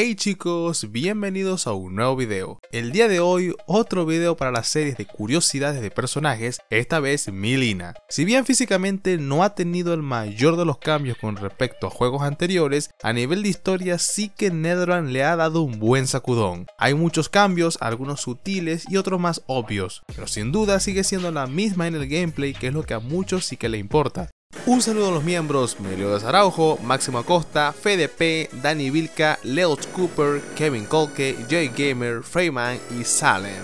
Hey chicos, bienvenidos a un nuevo video. El día de hoy, otro video para las series de curiosidades de personajes, esta vez Milina. Si bien físicamente no ha tenido el mayor de los cambios con respecto a juegos anteriores, a nivel de historia sí que Netherland le ha dado un buen sacudón. Hay muchos cambios, algunos sutiles y otros más obvios, pero sin duda sigue siendo la misma en el gameplay, que es lo que a muchos sí que le importa. Un saludo a los miembros Meliodas Araujo, Máximo Acosta, FDP, Dani Vilca, Leo Cooper, Kevin Colke, Jay Gamer, Freyman y Salem.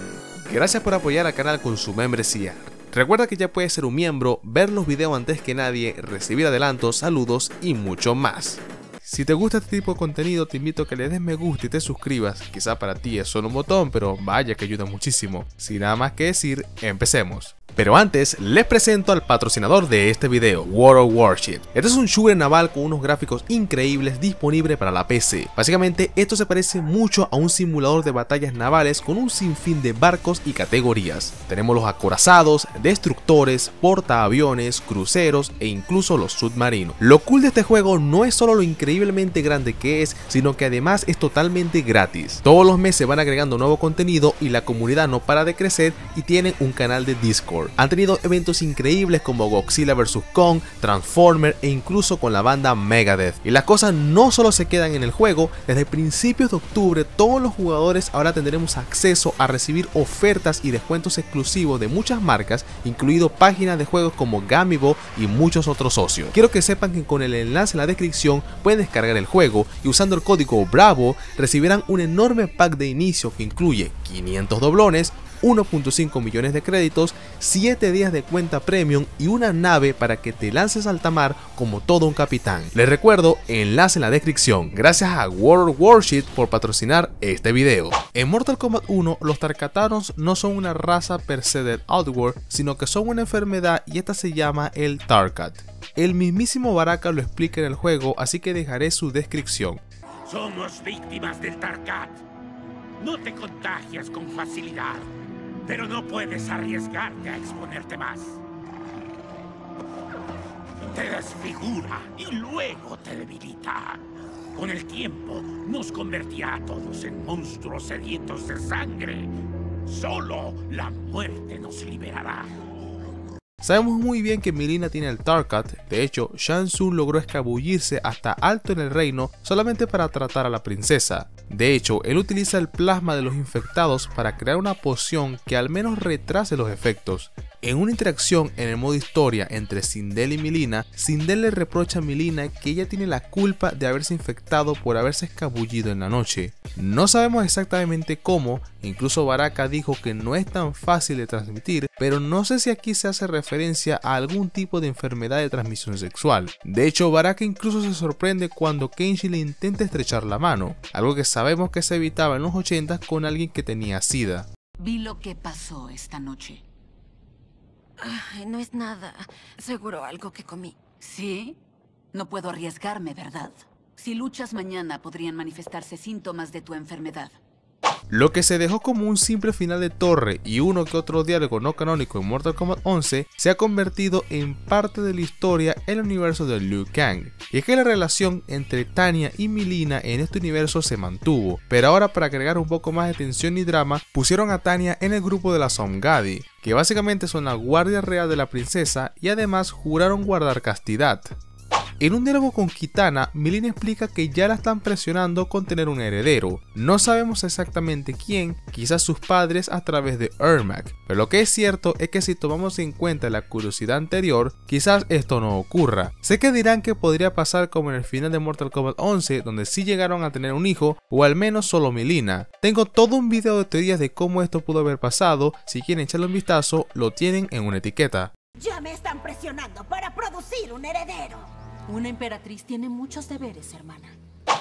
Gracias por apoyar al canal con su membresía. Recuerda que ya puedes ser un miembro, ver los videos antes que nadie, recibir adelantos, saludos y mucho más. Si te gusta este tipo de contenido, te invito a que le des me gusta y te suscribas. Quizá para ti es solo un botón, pero vaya que ayuda muchísimo. Sin nada más que decir, empecemos. Pero antes, les presento al patrocinador de este video, World of Warships. Este es un shooter naval con unos gráficos increíbles disponible para la PC. Básicamente, esto se parece mucho a un simulador de batallas navales con un sinfín de barcos y categorías. Tenemos los acorazados, destructores, portaaviones, cruceros e incluso los submarinos. Lo cool de este juego no es solo lo increíblemente grande que es, sino que además es totalmente gratis. Todos los meses van agregando nuevo contenido y la comunidad no para de crecer y tienen un canal de Discord. Han tenido eventos increíbles como Godzilla vs Kong, Transformer e incluso con la banda Megadeth. Y las cosas no solo se quedan en el juego. Desde principios de octubre todos los jugadores ahora tendremos acceso a recibir ofertas y descuentos exclusivos de muchas marcas, incluido páginas de juegos como Gamivo y muchos otros socios. Quiero que sepan que con el enlace en la descripción pueden descargar el juego y usando el código BRAVO recibirán un enorme pack de inicio que incluye 500 doblones, 1.5 millones de créditos, 7 días de cuenta premium y una nave para que te lances al altamar como todo un capitán. Les recuerdo, enlace en la descripción. Gracias a World of Warships por patrocinar este video. En Mortal Kombat 1, los Tarkatanos no son una raza per se del Outworld, sino que son una enfermedad y esta se llama el Tarkat. El mismísimo Baraka lo explica en el juego, así que dejaré su descripción. Somos víctimas del Tarkat. No te contagias con facilidad, pero no puedes arriesgarte a exponerte más. Te desfigura y luego te debilita. Con el tiempo nos convertirá a todos en monstruos sedientos de sangre. Solo la muerte nos liberará. Sabemos muy bien que Milina tiene el Tarkat. De hecho, Shang Tsung logró escabullirse hasta alto en el reino solamente para tratar a la princesa. De hecho, él utiliza el plasma de los infectados para crear una poción que al menos retrase los efectos. En una interacción en el modo historia entre Sindel y Milina, Sindel le reprocha a Milina que ella tiene la culpa de haberse infectado por haberse escabullido en la noche. No sabemos exactamente cómo, incluso Baraka dijo que no es tan fácil de transmitir, pero no sé si aquí se hace referencia a algún tipo de enfermedad de transmisión sexual. De hecho, Baraka incluso se sorprende cuando Kenshi le intenta estrechar la mano, algo que sabemos que se evitaba en los 80 con alguien que tenía SIDA. Vi lo que pasó esta noche. Ay, no es nada. Seguro algo que comí. ¿Sí? No puedo arriesgarme, ¿verdad? Si luchas mañana podrían manifestarse síntomas de tu enfermedad. Lo que se dejó como un simple final de torre y uno que otro diálogo no canónico en Mortal Kombat 11 se ha convertido en parte de la historia en el universo de Liu Kang. Y es que la relación entre Tanya y Milina en este universo se mantuvo, pero ahora para agregar un poco más de tensión y drama pusieron a Tanya en el grupo de la Somgadi, que básicamente son la guardia real de la princesa y además juraron guardar castidad. En un diálogo con Kitana, Milina explica que ya la están presionando con tener un heredero. No sabemos exactamente quién, quizás sus padres a través de Ermac, pero lo que es cierto es que si tomamos en cuenta la curiosidad anterior, quizás esto no ocurra. Sé que dirán que podría pasar como en el final de Mortal Kombat 11, donde sí llegaron a tener un hijo, o al menos solo Milina. Tengo todo un video de teorías de cómo esto pudo haber pasado, si quieren echarle un vistazo, lo tienen en una etiqueta. Ya me están presionando para producir un heredero. Una emperatriz tiene muchos deberes, hermana.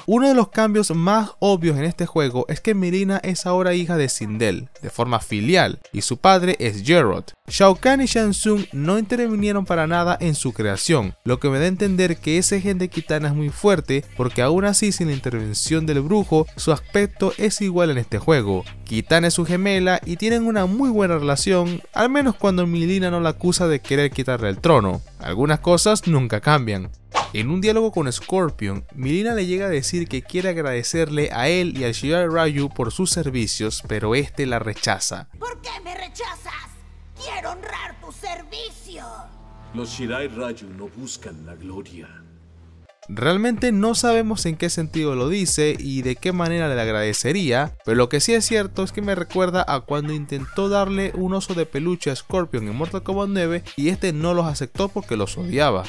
Uno de los cambios más obvios en este juego es que Milina es ahora hija de Sindel, de forma filial, y su padre es Jerrod. Shao Kahn y Shang Tsung no intervinieron para nada en su creación, lo que me da a entender que ese gen de Kitana es muy fuerte, porque aún así sin la intervención del brujo, su aspecto es igual en este juego. Kitana es su gemela y tienen una muy buena relación, al menos cuando Milina no la acusa de querer quitarle el trono. Algunas cosas nunca cambian. En un diálogo con Scorpion, Milena le llega a decir que quiere agradecerle a él y a Shirai Ryu por sus servicios, pero este la rechaza. ¿Por qué me rechazas? ¡Quiero honrar tu servicio! Los Shirai Ryu no buscan la gloria. Realmente no sabemos en qué sentido lo dice y de qué manera le agradecería, pero lo que sí es cierto es que me recuerda a cuando intentó darle un oso de peluche a Scorpion en Mortal Kombat 9 y este no los aceptó porque los odiaba.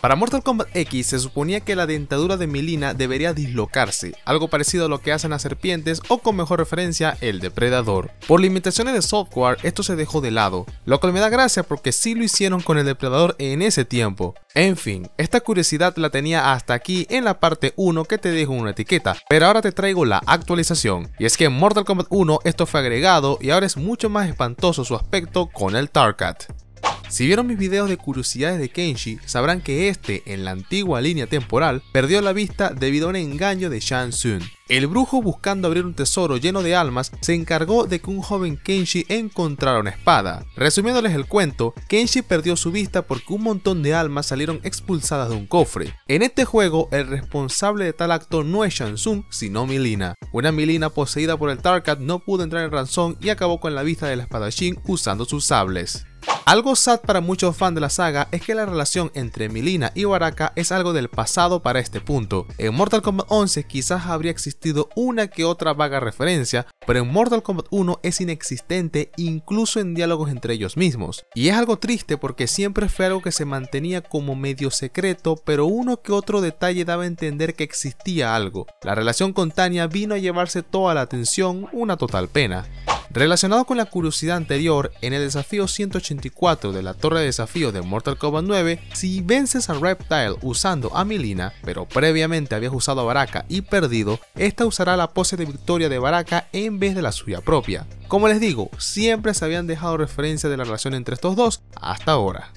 Para Mortal Kombat X se suponía que la dentadura de Milena debería dislocarse, algo parecido a lo que hacen las serpientes o con mejor referencia el depredador. Por limitaciones de software esto se dejó de lado, lo cual me da gracia porque sí lo hicieron con el depredador en ese tiempo. En fin, esta curiosidad la tenía hasta aquí en la parte 1 que te dejo una etiqueta, pero ahora te traigo la actualización. Y es que en Mortal Kombat 1 esto fue agregado y ahora es mucho más espantoso su aspecto con el Tarkat. Si vieron mis videos de curiosidades de Kenshi, sabrán que este, en la antigua línea temporal, perdió la vista debido a un engaño de Shang Tsung. El brujo, buscando abrir un tesoro lleno de almas, se encargó de que un joven Kenshi encontrara una espada. Resumiéndoles el cuento, Kenshi perdió su vista porque un montón de almas salieron expulsadas de un cofre. En este juego, el responsable de tal acto no es Shang Tsung, sino Milena. Una Milena poseída por el Tarkat no pudo entrar en razón y acabó con la vista del espadachín usando sus sables. Algo sad para muchos fans de la saga es que la relación entre Milena y Baraka es algo del pasado para este punto. En Mortal Kombat 11 quizás habría existido una que otra vaga referencia, pero en Mortal Kombat 1 es inexistente incluso en diálogos entre ellos mismos. Y es algo triste porque siempre fue algo que se mantenía como medio secreto, pero uno que otro detalle daba a entender que existía algo. La relación con Tanya vino a llevarse toda la atención, una total pena. Relacionado con la curiosidad anterior, en el desafío 184 de la torre de desafío de Mortal Kombat 9, si vences a Reptile usando a Milena, pero previamente habías usado a Baraka y perdido, esta usará la pose de victoria de Baraka en vez de la suya propia. Como les digo, siempre se habían dejado referencia de la relación entre estos dos hasta ahora.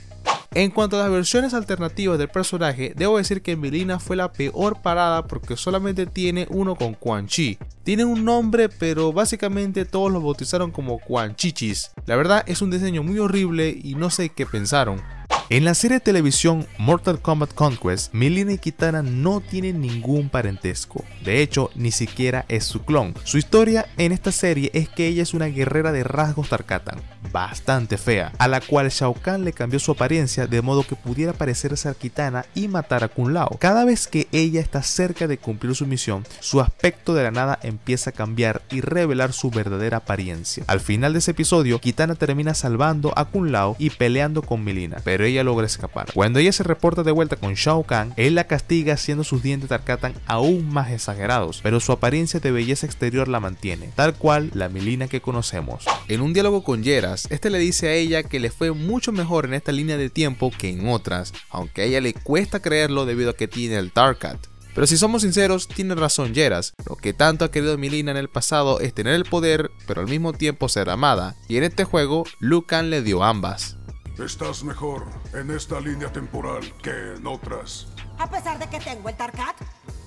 En cuanto a las versiones alternativas del personaje, debo decir que Milena fue la peor parada porque solamente tiene uno con Quan Chi. Tiene un nombre, pero básicamente todos los bautizaron como Quan Chichis. La verdad es un diseño muy horrible y no sé qué pensaron. En la serie de televisión Mortal Kombat Conquest, Milena y Kitana no tienen ningún parentesco, de hecho ni siquiera es su clon. Su historia en esta serie es que ella es una guerrera de rasgos Tarkatan, bastante fea, a la cual Shao Kahn le cambió su apariencia de modo que pudiera parecerse a Kitana y matar a Kung Lao. Cada vez que ella está cerca de cumplir su misión, su aspecto de la nada empieza a cambiar y revelar su verdadera apariencia. Al final de ese episodio, Kitana termina salvando a Kung Lao y peleando con Milena, pero ella logra escapar. Cuando ella se reporta de vuelta con Shao Kahn, él la castiga haciendo sus dientes Tarkatan aún más exagerados, pero su apariencia de belleza exterior la mantiene, tal cual la Milena que conocemos. En un diálogo con Geras, este le dice a ella que le fue mucho mejor en esta línea de tiempo que en otras, aunque a ella le cuesta creerlo debido a que tiene el Tarkat. Pero si somos sinceros, tiene razón Geras, lo que tanto ha querido Milena en el pasado es tener el poder, pero al mismo tiempo ser amada, y en este juego, Liu Kang le dio ambas. Estás mejor en esta línea temporal que en otras. A pesar de que tengo el Tarkat,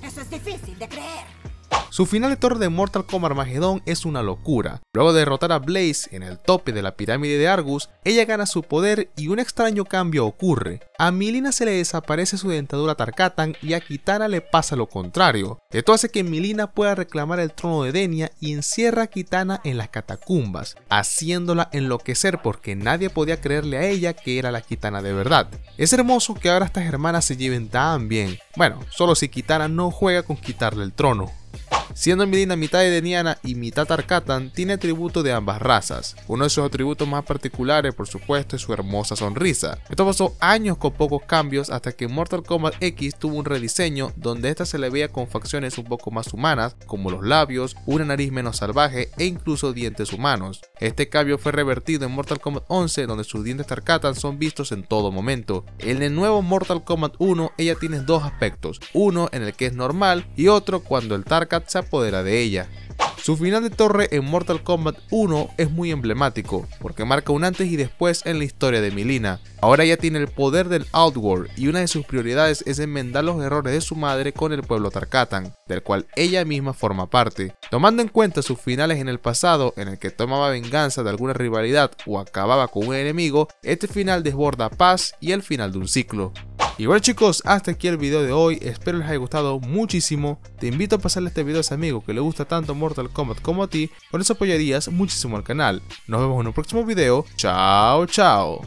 eso es difícil de creer. Su final de torre de Mortal Kombat Armageddon es una locura. Luego de derrotar a Blaze en el tope de la pirámide de Argus, ella gana su poder y un extraño cambio ocurre. A Milena se le desaparece su dentadura Tarkatan y a Kitana le pasa lo contrario. Esto hace que Milena pueda reclamar el trono de Denia y encierra a Kitana en las catacumbas, haciéndola enloquecer porque nadie podía creerle a ella que era la Kitana de verdad. Es hermoso que ahora estas hermanas se lleven tan bien. Bueno, solo si Kitana no juega con quitarle el trono. Siendo Milena mitad edeniana y mitad Tarkatan, tiene atributos de ambas razas. Uno de sus atributos más particulares, por supuesto, es su hermosa sonrisa. Esto pasó años con pocos cambios hasta que Mortal Kombat X tuvo un rediseño donde esta se le veía con facciones un poco más humanas, como los labios, una nariz menos salvaje e incluso dientes humanos. Este cambio fue revertido en Mortal Kombat 11, donde sus dientes Tarkatan son vistos en todo momento. En el nuevo Mortal Kombat 1, ella tiene dos aspectos, uno en el que es normal y otro cuando el Tarkat se apodera de ella. Su final de torre en Mortal Kombat 1 es muy emblemático, porque marca un antes y después en la historia de Milena. Ahora ya tiene el poder del Outworld y una de sus prioridades es enmendar los errores de su madre con el pueblo Tarkatan, del cual ella misma forma parte. Tomando en cuenta sus finales en el pasado, en el que tomaba venganza de alguna rivalidad o acababa con un enemigo, este final desborda paz y el final de un ciclo. Y bueno chicos, hasta aquí el video de hoy, espero les haya gustado muchísimo. Te invito a pasarle este video a ese amigo que le gusta tanto Mortal Kombat como a ti, con eso apoyarías muchísimo al canal. Nos vemos en un próximo video, chao chao.